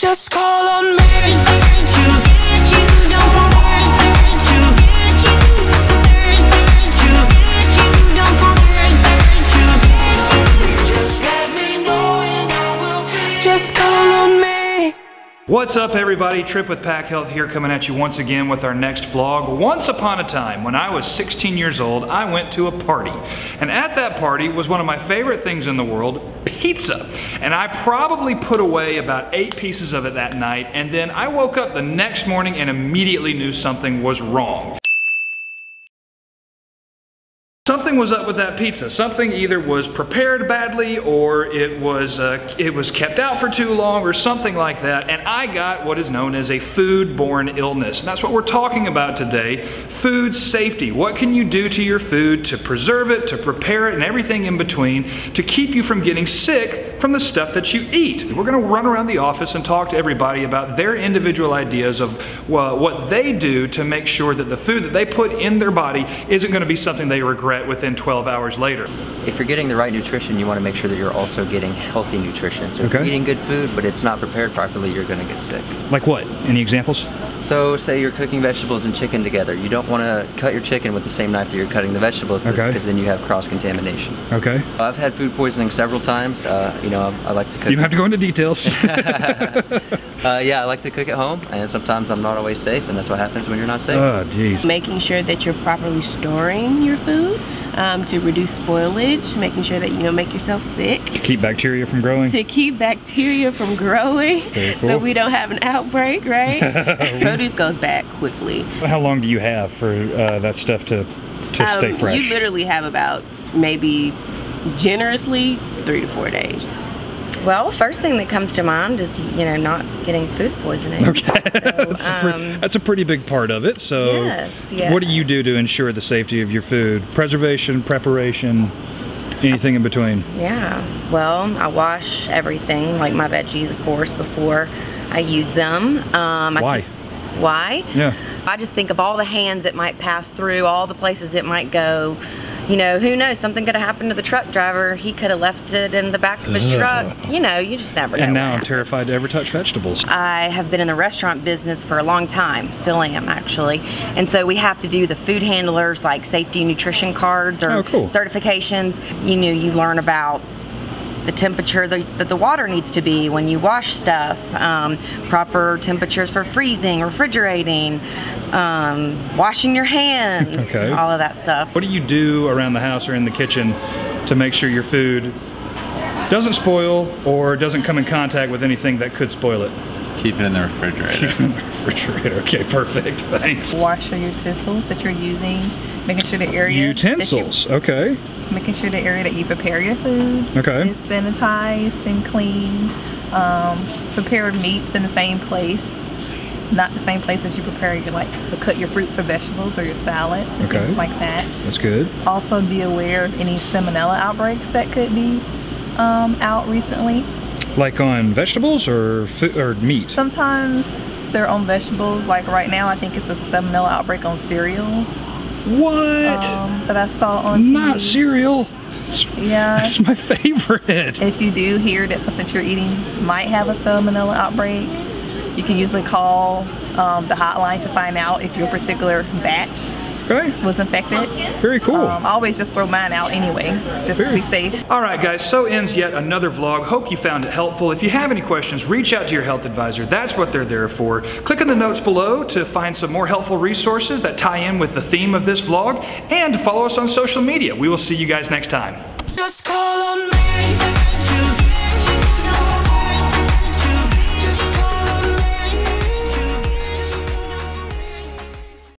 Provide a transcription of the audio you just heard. Just call on me. What's up everybody, Trip with Pack Health here, coming at you once again with our next vlog. Once upon a time, when I was 16 years old, I went to a party. And at that party was one of my favorite things in the world, pizza. And I probably put away about 8 pieces of it that night, and then I woke up the next morning and immediately knew something was wrong. Something was up with that pizza. Something either was prepared badly, or it was kept out for too long, or something like that, and I got what is known as a foodborne illness. And that's what we're talking about today, food safety. What can you do to your food to preserve it, to prepare it, and everything in between to keep you from getting sick from the stuff that you eat? We're going to run around the office and talk to everybody about their individual ideas of what they do to make sure that the food that they put in their body isn't going to be something they regret within 12 hours later. If you're getting the right nutrition, you want to make sure that you're also getting healthy nutrition. So if you're eating good food, but it's not prepared properly, you're going to get sick. Like what? Any examples? So say you're cooking vegetables and chicken together. You don't want to cut your chicken with the same knife that you're cutting the vegetables with, because then you have cross-contamination. Okay. I've had food poisoning several times. You know, I like to cook. You don't have to go into details. Yeah, I like to cook at home, and sometimes I'm not always safe, and that's what happens when you're not safe. Oh, geez. Making sure that you're properly storing your food to reduce spoilage, making sure that you don't make yourself sick. To keep bacteria from growing. To keep bacteria from growing, cool. So we don't have an outbreak, right? Produce goes bad quickly. How long do you have for that stuff to stay fresh? You literally have about, maybe generously, 3 to 4 days. Well, first thing that comes to mind is, you know, not getting food poisoning. Okay, so, that's a pretty big part of it. So yes. What do you do to ensure the safety of your food? Preservation, preparation, anything in between? Yeah, well, I wash everything, like my veggies, of course, before I use them. Why? Yeah. I just think of all the hands it might pass through, all the places it might go. You know, who knows? Something could have happened to the truck driver. He could have left it in the back of his truck. You know, you just never know. And now I'm terrified to ever touch vegetables. I have been in the restaurant business for a long time. Still am, actually. And so we have to do the food handlers, like safety nutrition cards or certifications. You know, you learn about the temperature that the water needs to be when you wash stuff, proper temperatures for freezing, refrigerating, washing your hands, all of that stuff. What do you do around the house or in the kitchen to make sure your food doesn't spoil or doesn't come in contact with anything that could spoil it? Keep it in the refrigerator. Keep it in the refrigerator. Okay, perfect. Thanks. Wash your utensils that you're using, making sure the area. Utensils. Making sure the area that you prepare your food is sanitized and clean. Prepared meats in the same place, not the same place that you prepare your cut your fruits or vegetables or your salads and things like that. That's good. Also, be aware of any salmonella outbreaks that could be out recently. Like on vegetables or meat? Sometimes they're on vegetables. Like right now, I think it's a salmonella outbreak on cereals. What? That I saw on TV. Not cereal. Yeah. That's my favorite. If you do hear that something you're eating might have a salmonella outbreak, you can usually call the hotline to find out if your particular batch was infected. Very cool. I always just throw mine out anyway, just to be safe. Alright guys, so ends yet another vlog. Hope you found it helpful. If you have any questions, reach out to your health advisor. That's what they're there for. Click on the notes below to find some more helpful resources that tie in with the theme of this vlog, and follow us on social media. We will see you guys next time. Just call on me.